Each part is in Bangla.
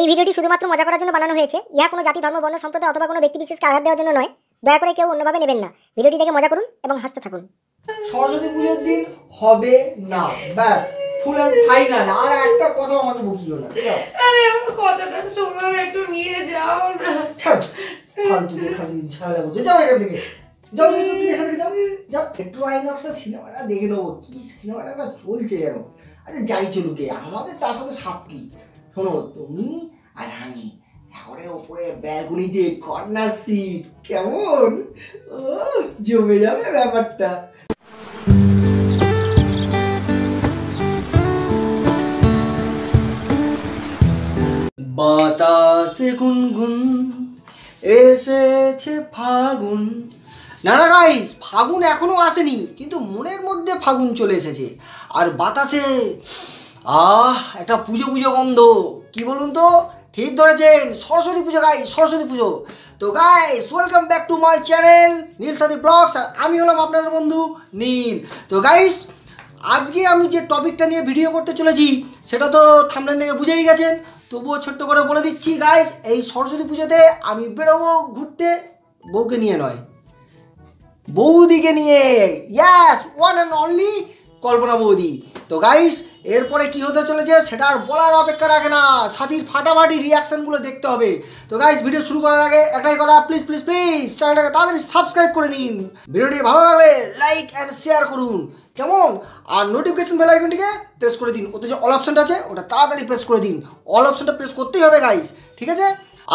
এই ভিডিওটি শুধুমাত্র মজা করার জন্য বানানো হয়েছে। ইহা কোনো জাতি, ধর্ম, বর্ণ, সম্প্রদায় অথবা কোনো ব্যক্তি বিশেষকে আঘাত দেওয়ার জন্য নয়। দয়া করে কেউ অন্যভাবে নেবেন না। ভিডিওটি দেখে মজা করুন এবং হাসতে থাকুন। সরস্বতী পুজোর দিন হবে না, ব্যাস ফুল এন্ড ফাইনাল। আর একটা কথা আমাদের বকিও না, ঠিক আছে? আরে আমার কথাটা শোনো না, একটু নিয়ে যাও না। থাক ফালতু খালি ঝামেলা করতে যাও এখান থেকে। যাও যাও তুমি এখান থেকে যাও যাও। ট্রাইনক্সের সিনেমাটা দেখে নেবো, কি সিনেমাটা চলছে যেন। আচ্ছা যাই চলুকে, আমাদের তার সাথে সাথ কি? শোনো তুমি আর আমি একেবারে ওপরে ব্যালকনিতে কর্নার সিট, কেমন ও জমে যাবে ব্যাপারটা। বাতাসে গুনগুন এসেছে ফাগুন। না না গাইস, ফাগুন এখনো আসেনি, কিন্তু মনের মধ্যে ফাগুন চলে এসেছে। আর বাতাসে একটা পুজো পুজো গন্ধ, কি বলুন তো? ঠিক ধরেছেন, সরস্বতী পুজো গাইস, সরস্বতী পুজো। তো guys welcome back to my channel Neel Sathi blogs, আর আমি হলাম আপনাদের বন্ধু নীল। তো গাইস আজকে আমি যে টপিকটা নিয়ে ভিডিও করতে চলেছি সেটা তো থাম্বনেল থেকে বুঝেই গেছেন, তবুও ছোট্ট করে বলে দিচ্ছি গাইস, এই সরস্বতী পুজোতে আমি বেরোবো ঘুরতে, বউকে নিয়ে নয়, বৌদিকে নিয়ে। Yes, one and only Kalpana বৌদি। তো গাইস এরপরে কি হতে চলেছে সেটা আর বলার অপেক্ষা রাখে না, সাথীর ফাটাফাটি রিয়াকশানগুলো দেখতে হবে। তো গাইস ভিডিও শুরু করার আগে একটাই কথা, প্লিজ প্লিজ প্লিজ চ্যানেলটাকে তাড়াতাড়ি সাবস্ক্রাইব করে নিন, ভিডিওটি ভালো লাগলে লাইক অ্যান্ড শেয়ার করুন, কেমন? আর নোটিফিকেশন বেল আইকনটিকে প্রেস করে দিন, ওতে যে অল অপশানটা আছে ওটা তাড়াতাড়ি প্রেস করে দিন। অল অপশানটা প্রেস করতেই হবে গাইস, ঠিক আছে?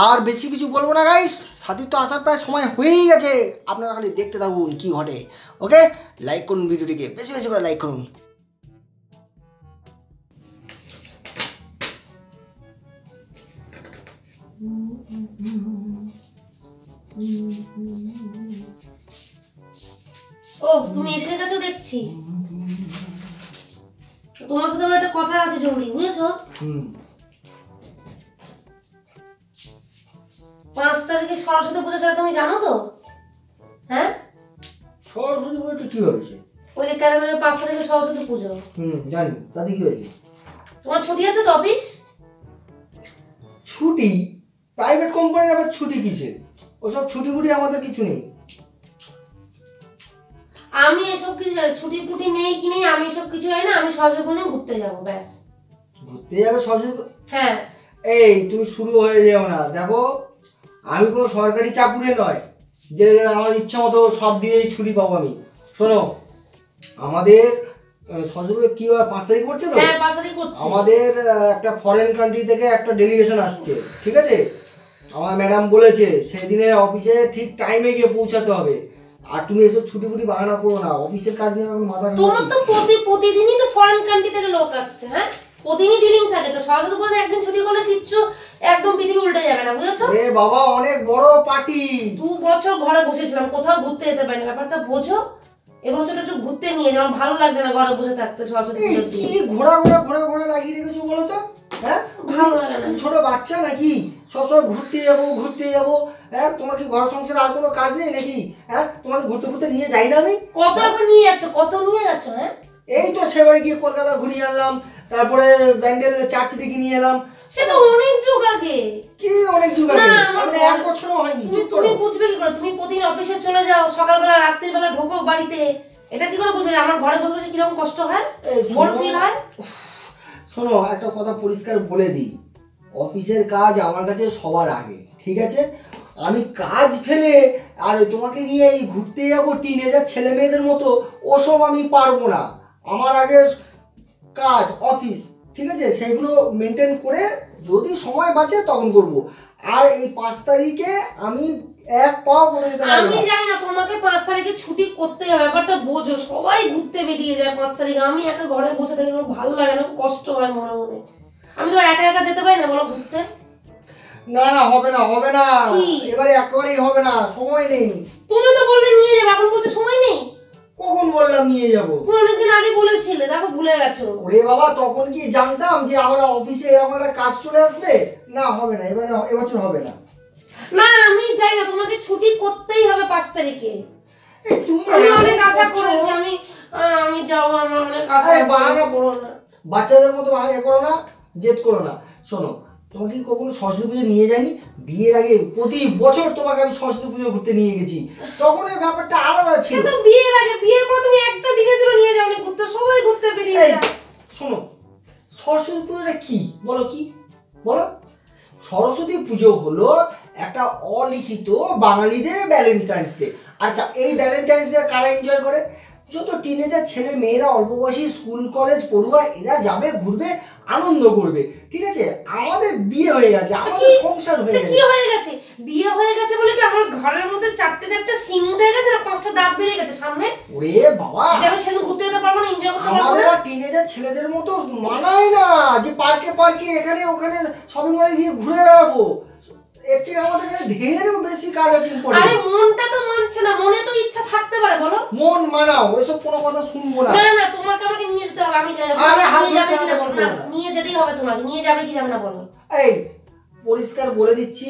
আর বেশি কিছু বলবো না গাইস, সাথীর তো আসার প্রায় সময় হয়েই গেছে, আপনারা খালি দেখতে থাকুন কি ঘটে। ওকে, লাইক করুন, ভিডিওটিকে বেশি বেশি করে লাইক করুন। ও তুমি এসে গেছো দেখছি, তোমার সাথে আমার একটা কথা আছে জরুরি, বুঝেছো? ৫ তারিখে সরস্বতী পূজা, সেটা তুমি জানো তো? হ্যাঁ, সরস্বতী পূজা কি হয়েছে? ওই যে ক্যালেন্ডারে ৫ তারিখে সরস্বতী পূজা। জানি, তাতে কি হয়েছে? তোমার ছুটি আছে তো অফিস? ছুটি? প্রাইভেট কোম্পানির আবার ছুটি কিসের? ওসব ছুটি ফুটি আমাদের কিছু নেই। আমি এসব কিছু ছুটি ফুটি নেই কি নেই আমি এসব কিছু হয় না। আমি সরস্বতী পূজা ঘুরতে যাবো, ব্যাস। ঘুরতে যাবে সরস্বতী? হ্যাঁ। এই তুমি শুরু হয়ে যাও না, দেখো আমি কোনো সরকারি চাকুরে নয় যে আমার ইচ্ছা মতো সব দিনেই ছুটি পাবো আমি। শোনো, আমাদের সরস্বতী কি ৫ তারিখ করছে তো? হ্যাঁ ৫ তারিখ করছে। আমাদের একটা ফরেন কান্ট্রি থেকে একটা ডেলিগেশন আসছে, ঠিক আছে? আমার ম্যাডাম বলেছে সেই দিনে অফিসে ঠিক টাইমে গিয়ে পৌঁছাতে হবে। আর তুমি এসব ছুটি ফুটি বাহানা করো না, অফিসের কাজ নিয়ে আমার মাথা। তোমার তো প্রতিদিনই তো ফরেন কান্ট্রি থেকে লোক আসছে, হ্যাঁ প্রতিদিনই ডিলিং থাকে, তো সরস্বতী পূজা একদিন ছুটি করলে কিচ্ছু একদম পৃথিবী উল্টে যাবে না, বুঝেছো? এ বাবা অনেক বড় পার্টি। ২ বছর ঘরে বসেছিলাম, কোথাও ঘুরতে যেতে পারি না, ব্যাপারটা বোঝো। এবছরটা একটু ঘুরতে নিয়ে যাও, ভালো লাগছে না ঘরে বসে থাকতে। সরস্বতী পূজোর দিন কি ঘোড়া ঘোড়া ঘোড়া ঘোড়া লাগিয়ে রেখেছো বলো তো? হ্যাঁ ভালো লাগে না। ছোট বাচ্চা নাকি সবসময় ঘুরতে যাবো ঘুরতে যাবো? হ্যাঁ তোমার কি ঘর সংসারে আর কোনো কাজ নেই নাকি? হ্যাঁ তোমাকে ঘুরতে ঘুরতে নিয়ে যাই না আমি। কত নিয়ে যাচ্ছ, কত নিয়ে যাচ্ছ? হ্যাঁ এই তো সেবারে গিয়ে কলকাতা ঘুরিয়ে আনলাম, তারপরে ব্যান্ডেল চার্চ দিকে নিয়ে এলাম। সেটা অনেক যুগ আগে। কি অনেক যুগ আগে? মানে ১ বছরও হয়নি। তুমি বুঝবে কি করে? তুমি প্রতিদিন অফিসে চলে যাও, সকালবেলা রাত্রিবেলা ঢোকো বাড়িতে, এটা কি করে বুঝবে? আমার ঘরে বসে কিরকম কষ্ট হয়, বোর ফিল হয়। শোনো একটা কথা পরিষ্কার বলে দিই, অফিসের কাজ আমার কাছে সবার আগে, ঠিক আছে? আমি কাজ ফেলে আর তোমাকে নিয়ে এই ঘুরতে যাবো টিনেজার ছেলে মেয়েদের মতো, ওসব আমি পারবো না। আমার আগে কাজ, অফিস, ঠিক আছে? সেগুলো মেনটেন করে যদি সময় বাঁচে তখন করবো। আর এই ৫ তারিখে আমি এক পাও করে দিতে পারবো না। আমি জানি না তোমাকে ৫ তারিখে ছুটি করতে হবে, ব্যাপারটা বোঝো। সবাই ঘুরতে বেরিয়ে যায় ৫ তারিখে, আমি একা ঘরে বসে থাকি, আমার ভালো লাগে না, কষ্ট হয় মনে মনে। আমি তো একা একা যেতে পারি না বলো ঘুরতে। না না হবে না হবে না, এবারে একেবারেই হবে না, সময় নেই। তুমি তো বললে নিয়ে যাবে, এখন বলছো সময় নেই। কখন বললাম নিয়ে যাবো? অনেকদিন আগে বলেছিলে, দেখো ভুলে গেছো। ওরে বাবা, তখন কি জানতাম যে আমার অফিসে এরকম একটা কাজ চলে আসবে? না হবে না, এবারে এবছর হবে না। না আমি যাই না, তোমাকে ছুটি করতেই হবে ৫ তারিখে। তুমি অনেক আশা করেছি আমি আমি যাবো, আমার অনেক আশা। বাহানা করো না, বাচ্চাদের মতো বাহানা করো না, জেদ করো না। শোনো তোমাকে কখনো সরস্বতী পুজো নিয়ে যাইনি? বিয়ের আগে প্রতি বছর তোমাকে আমি সরস্বতী পুজো ঘুরতে নিয়ে গেছি, তখন এই ব্যাপারটা আলাদা ছিল। তো বিয়ের আগে, বিয়ের পর তুমি একটা দিনের জন্য নিয়ে যাওনি ঘুরতে, সবাই ঘুরতে বেরিয়ে যায়। শোনো, সরস্বতী পুজোটা কি বলো, কি বলো? সরস্বতী পুজো হলো একটা অলিখিত বাঙালিদের ভ্যালেন্টাইন্স ডে। আচ্ছা, এই ভ্যালেন্টাইন্স ডে কারা এনজয় করে? যত টিনেজার ছেলে মেয়েরা, অল্প বয়সী স্কুল কলেজ পড়ুয়া, এরা যাবে ঘুরবে আনন্দ করবে। ঠিক আছে, আমাদের বিয়ে হয়ে গেছে, আমাদের সংসার হয়ে গেছে। কি হয়ে গেছে? বিয়ে হয়ে গেছে বলে কি আমার ঘরের মধ্যে চারটে চারটে সিং উঠে গেছে আর পাঁচটা দাঁত বেরিয়ে গেছে সামনে? ওরে বাবা, যাবে সেদিন ঘুরতে যেতে পারবো না, এনজয় করতে পারবো না। টিনেজার ছেলেদের মতো মানায় না যে পার্কে পার্কে এখানে ওখানে শপিং মলে গিয়ে ঘুরে বেড়াবো। এর চেয়ে আমাদের কাছে ঢেরও বেশি কাজ আছে। আরে মনটা তো মানছে না, মনে তো ইচ্ছা থাকতে পারে, বলো মন মানাও, ওইসব কোনো কথা শুনবো না। না না, তোমাকে আমাকে নিয়ে যেতে হবে, আমি জানি না। আরে হাত ধরে টানতে বলবো না, নিয়ে যেতেই হবে তোমাকে। নিয়ে যাবে কি যাবে না বলো? এই পরিষ্কার বলে দিচ্ছি,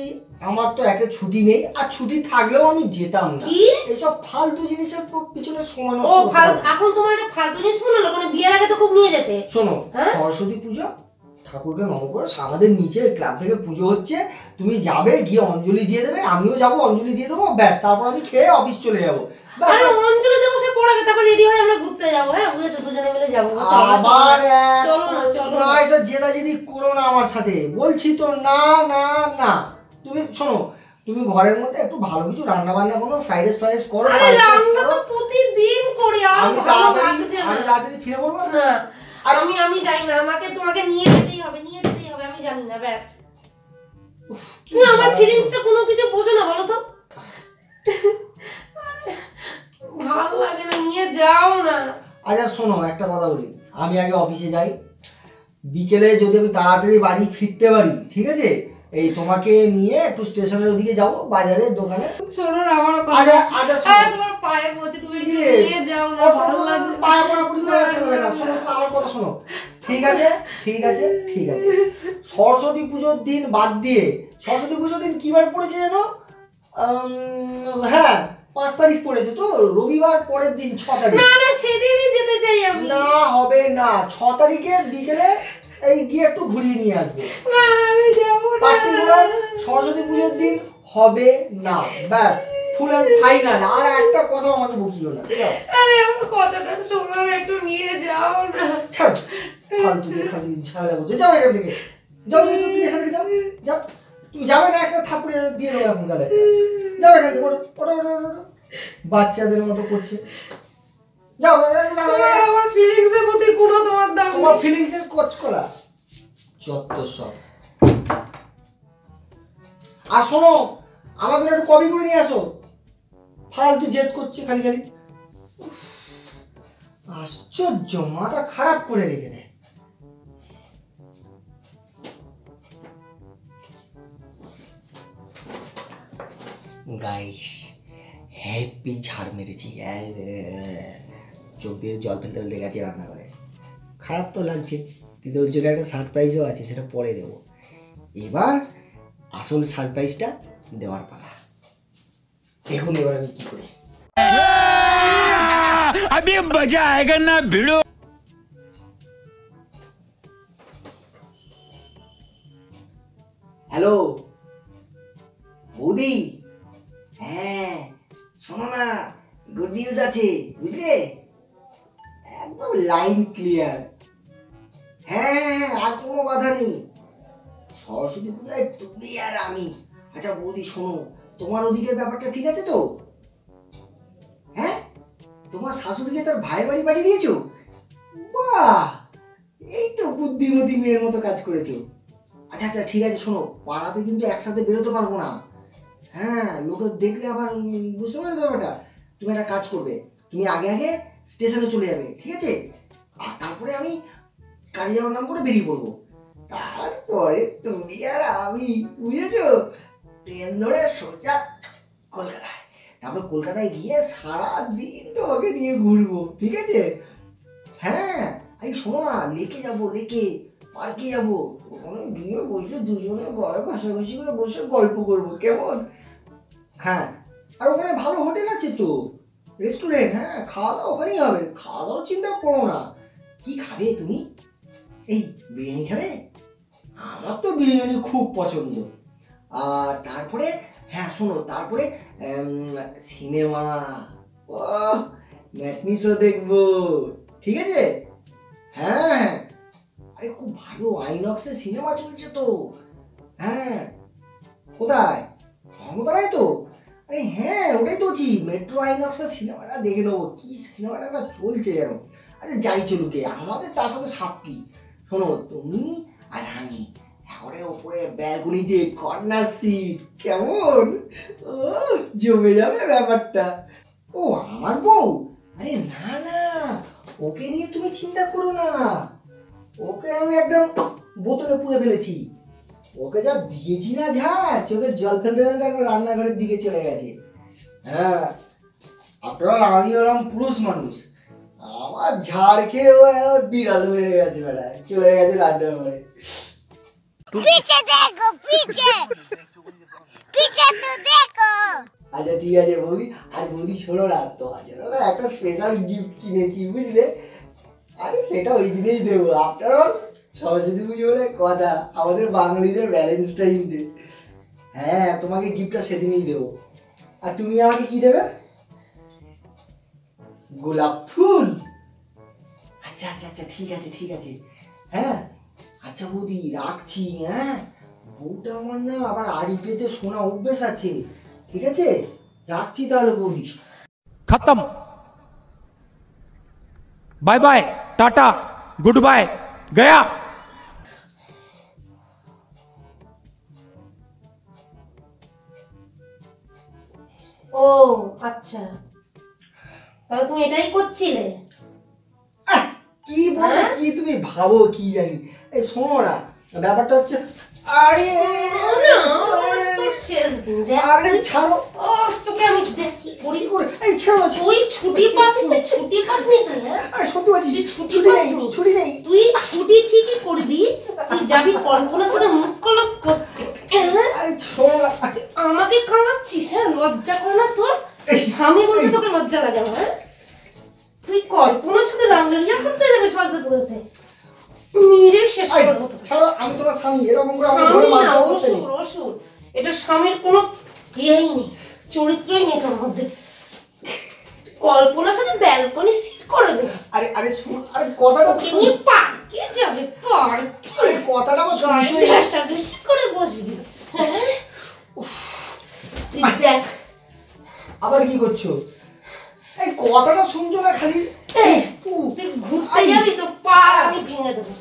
আমার তো একে ছুটি নেই, আর ছুটি থাকলেও আমি যেতাম না। কি এসব ফালতু জিনিসের পিছনে সময় নষ্ট। ও ফালতু, এখন তোমার এটা ফালতু জিনিস মনে হলো? মানে বিয়ের আগে তো খুব নিয়ে যেতে। শোনো, সরস্বতী পূজা ঠাকুরকে নমো করো, আমাদের নিচে ক্লাব থেকে পুজো হচ্ছে, তুমি যাবে গিয়ে অঞ্জলি দিয়ে দেবে, আমিও যাবো অঞ্জলি দিয়ে দেবো, ব্যাস। তারপর আমি খেয়ে অফিস চলে যাবো। আরে অঞ্জলি দেবো, সে পড়াবে, তারপর রেডি হয়ে আমরা ঘুরতে যাবো। হ্যাঁ বুঝেছো, দুজনে মিলে যাবো। আবার চলো না, চলো না, এসব জেদাজেদি করো না আমার সাথে, বলছি তো। না না না, তুমি শোনো, তুমি ঘরের মধ্যে একটু ভালো কিছু রান্না বান্না করো, ফ্রাইড রাইস ফ্রাইড রাইস করো। আরে রান্না তো প্রতিদিন করি, আমি তাড়াতাড়ি ফিরে পড়বো না। আমি জানি না, আমাকে তোমাকে নিয়ে যেতেই হবে, নিয়ে যেতেই হবে, আমি জানি না। ব্যাস, তুমি আমার ফিলিংসটা কোনো কিছু বোঝো না, বলো তো। ভালো লাগে না, নিয়ে যাও না। আচ্ছা শোনো, একটা কথা বলি, আমি আগে অফিসে যাই, বিকেলে যদি আমি তাড়াতাড়ি বাড়ি ফিরতে পারি, ঠিক আছে, এই তোমাকে নিয়ে একটু স্টেশনের ওদিকে যাবো, বাজারের দোকানে। শোনো না, আমার আচ্ছা আচ্ছা শোনো, তোমার পায়ে বলছি তুমি নিয়ে যাও না, ভালো লাগে না, পায়ে পড়া পড়ি না, চলবে না। শোনো আমার কথা শোনো, ঠিক আছে ঠিক আছে ঠিক আছে। সরস্বতী পূজোর দিন বাদ দিয়ে, সরস্বতী পূজোর দিন কি বার পড়েছে জানো? হ্যাঁ 5 তারিখ পড়েছে তো, রবিবার, পরের দিন 6 তারিখ। না না, সেদিনই যেতে চাই আমি। না হবে না, 6 তারিখে বিকেলে এই গিয়ে একটু ঘুরিয়ে নিয়ে আসবে। না আমি যাব না, পার্টিকুলার সরস্বতী পূজোর দিন হবে না, ব্যাস, ফুল এন্ড ফাইনাল। আর একটা কথা আমাকে বকিও না, ঠিক আছে? আরে আমার কথাটা শোনো, একটু নিয়ে যাও না। ফালতু খালি ঝামেলা করতে, যাও এখান থেকে, যাও যাও, তুমি এখান থেকে যাও যাও, তুমি যাবে না, একটা থাপড়ে দিয়ে দেবো এখন গালে, যাও এখান থেকে, ওটা ওটা ওটা বাচ্চাদের মতো করছে। যাও, আমার ফিলিংসের প্রতি কোনো তোমার দাম, তোমার ফিলিংসের কচকলা যত সব। আর শোনো, আমাকে একটু কপি করে নিয়ে আসো, ফালতু জেদ করছে খালি খালি, আশ্চর্য, মাথা খারাপ করে রেখে দেয়। গাইস, হ্যাপি ঝাড় মেরেছি, চোখ দিয়ে জল ফেলতে ফেলতে গেছে রান্না করে। খারাপ তো লাগছে, কিন্তু ওর জন্য একটা সারপ্রাইজও আছে, সেটা পরে দেবো। এবার আসল সারপ্রাইজটা দেওয়ার পালা, দেখুন এবার আমি কি করি। হ্যালো বৌদি, হ্যাঁ শোনো না, গুড নিউজ আছে বুঝলে, একদম লাইন ক্লিয়ার। হ্যাঁ আর কোনো বাধা নেই, সরস্বতী পূজায় তুমি আর আমি। আচ্ছা বৌদি শোনো, তোমার ওদিকে ব্যাপারটা ঠিক আছে তো? হ্যাঁ, তোমার শাশুড়িকে তার ভাইয়ের বাড়ি পাঠিয়ে দিয়েছো? বাহ, এই তো বুদ্ধিমতী মেয়ের মতো কাজ করেছো। আচ্ছা আচ্ছা ঠিক আছে, শোনো, পাড়াতে কিন্তু একসাথে বেরোতে পারবো না, হ্যাঁ লোকে দেখলে আবার বুঝতে পারছো ব্যাপারটা। তুমি একটা কাজ করবে, তুমি আগে আগে স্টেশনে চলে যাবে, ঠিক আছে? আর তারপরে আমি কাজে যাওয়ার নাম করে বেরিয়ে পড়বো, তারপরে তুমি আর আমি, বুঝেছো, ট্রেন ধরে সোজা কলকাতায়। তারপরে কলকাতায় গিয়ে সারাদিন তোমাকে নিয়ে ঘুরবো, ঠিক আছে? হ্যাঁ, এই শোনো না, লেকে যাবো, লেকে পার্কে যাবো, ওখানে গিয়ে বসে দুজনে ঘষাঘষি করে বসে গল্প করবো, কেমন? হ্যাঁ, আর ওখানে ভালো হোটেল আছে তো, রেস্টুরেন্ট, হ্যাঁ খাওয়া দাওয়া ওখানেই হবে, খাওয়া দাওয়ার চিন্তা করো না। কি খাবে তুমি? এই বিরিয়ানি খাবে? আমার তো বিরিয়ানি খুব পছন্দ। আর তারপরে হ্যাঁ শোনো, তারপরে সিনেমা ম্যাটনি শো দেখবো, ঠিক আছে? হ্যাঁ আরে খুব ভালো আইনক্সে সিনেমা চলছে তো। হ্যাঁ কোথায়? ধর্মতলায় তো? আরে হ্যাঁ ওটাই তো বলছি, মেট্রো আইনক্সের সিনেমাটা দেখে নেবো। কি সিনেমাটা চলছে যেন? আচ্ছা যাই চলুকে, আমাদের তার সাথে সাপ কি। শোনো তুমি আর আমি একবারে ওপরে ব্যালকনিতে কর্নার সিট, কেমন ও জমে যাবে ব্যাপারটা। ও আমার বউ? আরে না না ওকে নিয়ে তুমি চিন্তা করো না, ওকে আমি একদম বোতলে পুরে ফেলেছি। ওকে যা দিয়েছি না ঝাড়, চোখের জল ফেলতে ফেলতে একবার রান্নাঘরের দিকে চলে গেছে। হ্যাঁ আফটার অল আমি হলাম পুরুষ মানুষ, আমার ঝাড় খেয়ে বিড়াল হয়ে গেছে, বেড়া চলে গেছে রান্নাঘরে। আচ্ছা ঠিক আছে বৌদি। আর বৌদি শোনো না, তোমার জন্য না একটা স্পেশাল গিফট কিনেছি, বুঝলে? আরে সেটা ওই দিনেই দেবো, আফটার অল সরস্বতী পুজো বলে কথা, আমাদের বাঙালিদের ভ্যালেন্টাইন ডে। হ্যাঁ তোমাকে গিফটটা সেদিনই দেবো। আর তুমি আমাকে কি দেবে? গোলাপ ফুল? আচ্ছা আচ্ছা আচ্ছা ঠিক আছে ঠিক আছে। হ্যাঁ আচ্ছা বৌদি রাখছি। হ্যাঁ বউটা আমার না আবার আড়ি পেতে শোনা অভ্যেস আছে, ঠিক আছে? রাখছি তাহলে বৌদি। খতম, বাই বাই, টাটা, গুড বাই, গয়া। ও আচ্ছা তাহলে তুমি এটাই করছিলে? কি বলে কি তুমি ভাবো কি জানি। এই শোনো না ব্যাপারটা হচ্ছে, আরে আমাকে কাঁদাচ্ছিস? হ্যাঁ লজ্জা করে না তোর? স্বামী বলতে তোকে লজ্জা লাগে না? তুই কল্পনার সাথে রামলীলা করতে যাবে সজদা পুজোতে? আবার কি করছো? এই কথাটা শুনছো না খালি? তুই ঘুরতে যাবি তো পা আমি ভেঙে দেবো,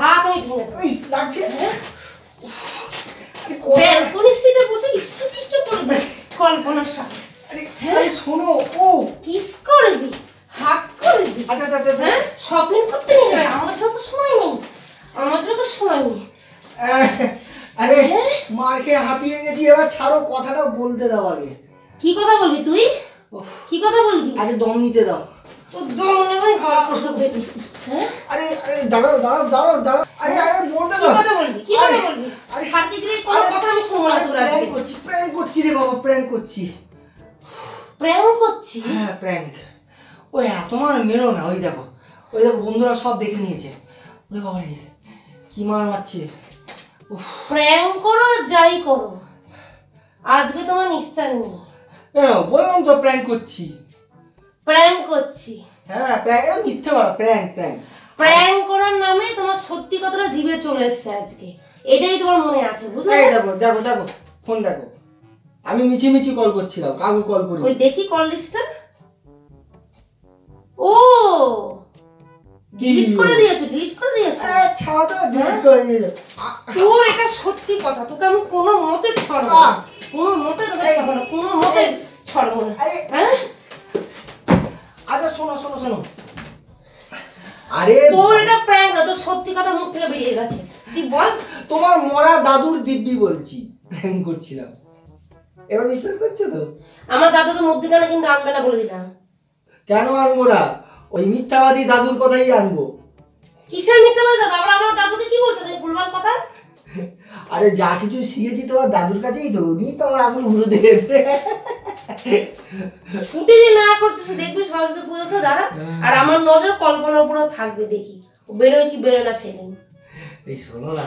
হাত আমি ভেঙে দেবো। লাগছে কল্পনার সাথে শোনো, ও কিস করবি, হাত করবি। শপিং করতে নেই, আমার জন্য তো সময় নেই, আমার জন্য তো সময় নেই। আরে মারকে হাঁপিয়ে গেছি, এবার ছাড়ো, কথাটা বলতে দাও আগে। কি কথা বলবি তুই? কি কথা বলবি? আগে দম নিতে দাও। বন্ধুরা সব দেখে নিয়েছে, কি মার মারছে। প্র্যাঙ্ক করো যাই করো, আজকে তোমার নিস্তার নেই। বললাম তো প্র্যাঙ্ক করছি। আমি মিছিমিছি কল করছিলাম, কাউকে কল করি দেখি কল লিস্টটা। ও ডিলিট করে দিয়েছো? ডিলিট করে দিয়েছো? আচ্ছা দাও, ডিলিট করে দিয়েছো। তোর এটা সত্যি কথা, তোকে আমি কোনো মতে ছাড়বো না, কোনো মতে তোকে ছাড়বো না, কোনো মতে ছাড়বো না। হ্যাঁ আচ্ছা শোনো শোনো শোনো, আরে তোর এটা প্র্যাঙ্ক না, তোর সত্যি কথা মুখ থেকে বেরিয়ে গেছে। তুই বল। তোমার মরা দাদুর দিব্যি বলছি প্র্যাঙ্ক করছিলাম, এবার বিশ্বাস করছো তো? আমার দাদুকে মধ্যখানে কিন্তু আনবে না বলে দিলাম। কেন আনবো না? ওই মিথ্যাবাদী দাদুর কথাই আনবো। কিসের মিথ্যাবাদী দাদু? আবার আমার দাদুকে কি বলছো তুমি? ভুলবার কথা। আরে যা কিছু শিখেছি তোমার দাদুর কাছেই তো, উনি তো আমার আসল গুরু দেব। ছুটি না করছিস দেখবি সরস্বতী পুজোতে দাঁড়া, আর আমার নজর কল্পনার উপরে থাকবে, দেখি ও বেরোয় কি বেরোয় না সেদিন। এই শোনো না,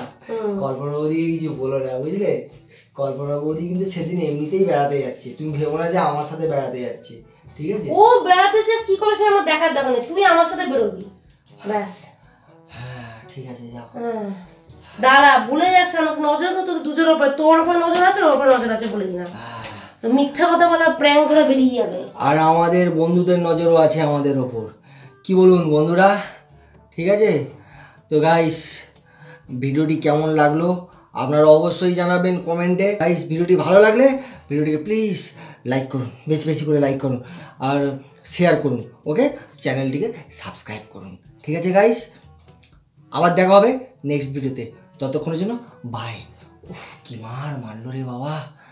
কল্পনা বৌদিকে কিছু বলো না, বুঝলে? কল্পনা বৌদি কিন্তু সেদিন এমনিতেই বেড়াতে যাচ্ছে, তুমি ভেবো না যে আমার সাথে বেড়াতে যাচ্ছে, ঠিক আছে? ও বেড়াতে যা কি করে সে আমার দেখার দরকার নেই, তুই আমার সাথে বেরোবি, ব্যাস। হ্যাঁ ঠিক আছে যাও। দাঁড়া, বলে যাস না নজর না তোর দুজোর ওপরে, তোর ওপরে নজর আছে, ওর ওপরে নজর আছে, বলে দিলাম। তো মিথ্যা কথা বলা প্র্যাঙ্ক করে বেরিয়ে যাবে। আর আমাদের বন্ধুদের নজরও আছে আমাদের ওপর, কি বলুন বন্ধুরা? ঠিক আছে তো গাইস, ভিডিওটি কেমন লাগলো আপনারা অবশ্যই জানাবেন কমেন্টে। গাইস ভিডিওটি ভালো লাগলে ভিডিওটিকে প্লিজ লাইক করুন, বেশি বেশি করে লাইক করুন আর শেয়ার করুন, ওকে? চ্যানেলটিকে সাবস্ক্রাইব করুন, ঠিক আছে গাইস? আবার দেখা হবে নেক্সট ভিডিওতে, ততক্ষণের জন্য বাই। উফ কি মার মারলো রে বাবা।